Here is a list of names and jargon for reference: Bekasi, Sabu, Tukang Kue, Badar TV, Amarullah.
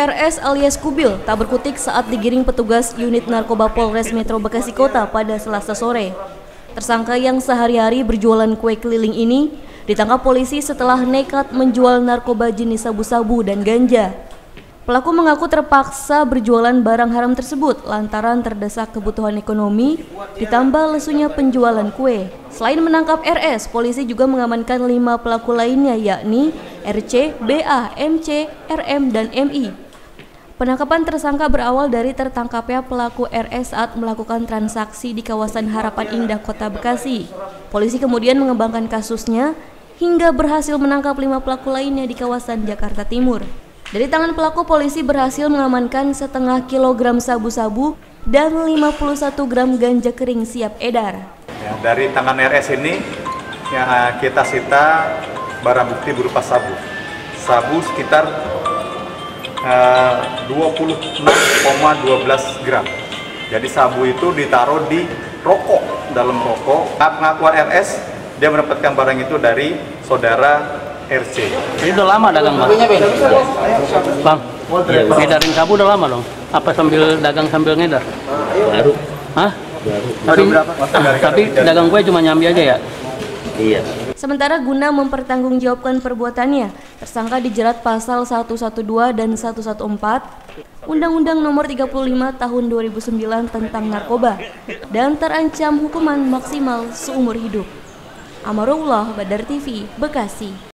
RS alias Kubil tak berkutik saat digiring petugas unit narkoba Polres Metro Bekasi Kota pada Selasa sore. Tersangka yang sehari-hari berjualan kue keliling ini ditangkap polisi setelah nekat menjual narkoba jenis sabu-sabu dan ganja. Pelaku mengaku terpaksa berjualan barang haram tersebut lantaran terdesak kebutuhan ekonomi ditambah lesunya penjualan kue. Selain menangkap RS, polisi juga mengamankan 5 pelaku lainnya yakni RC, BA, MC, RM, dan MI. Penangkapan tersangka berawal dari tertangkapnya pelaku RS saat melakukan transaksi di kawasan Harapan Indah, Kota Bekasi. Polisi kemudian mengembangkan kasusnya hingga berhasil menangkap 5 pelaku lainnya di kawasan Jakarta Timur. Dari tangan pelaku, polisi berhasil mengamankan setengah kilogram sabu-sabu dan 51 gram ganja kering siap edar. Ya, dari tangan RS ini yang kita sita barang bukti berupa sabu sekitar 26,12 gram. Jadi sabu itu ditaruh di rokok, dalam rokok. Pengakuan RS, dia mendapatkan barang itu dari saudara RC. Ini udah lama dagang, Bang. Bang, ngedarin sabu udah lama dong. Apa sambil dagang sambil ngedar? Baru. Hah? Baru. Tapi dagang gue cuma nyambi aja ya? Iya. Sementara guna mempertanggungjawabkan perbuatannya, tersangka dijerat pasal 112 dan 114 Undang-Undang Nomor 35 Tahun 2009 tentang narkoba dan terancam hukuman maksimal seumur hidup. Amarullah, Badar TV, Bekasi.